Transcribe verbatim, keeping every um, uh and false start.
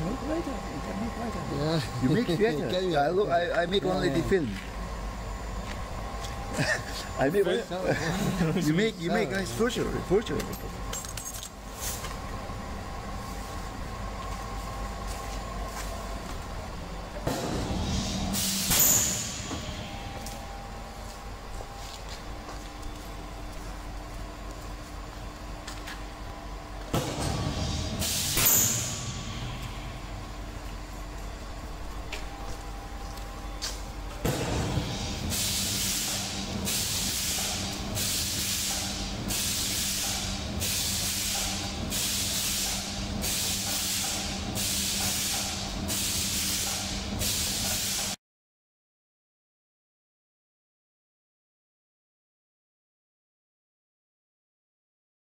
make later. You can make later. Yeah. You make theater. Can you? I, look, I, I make yeah, only yeah. the film. I make. You make you make a structure, structure.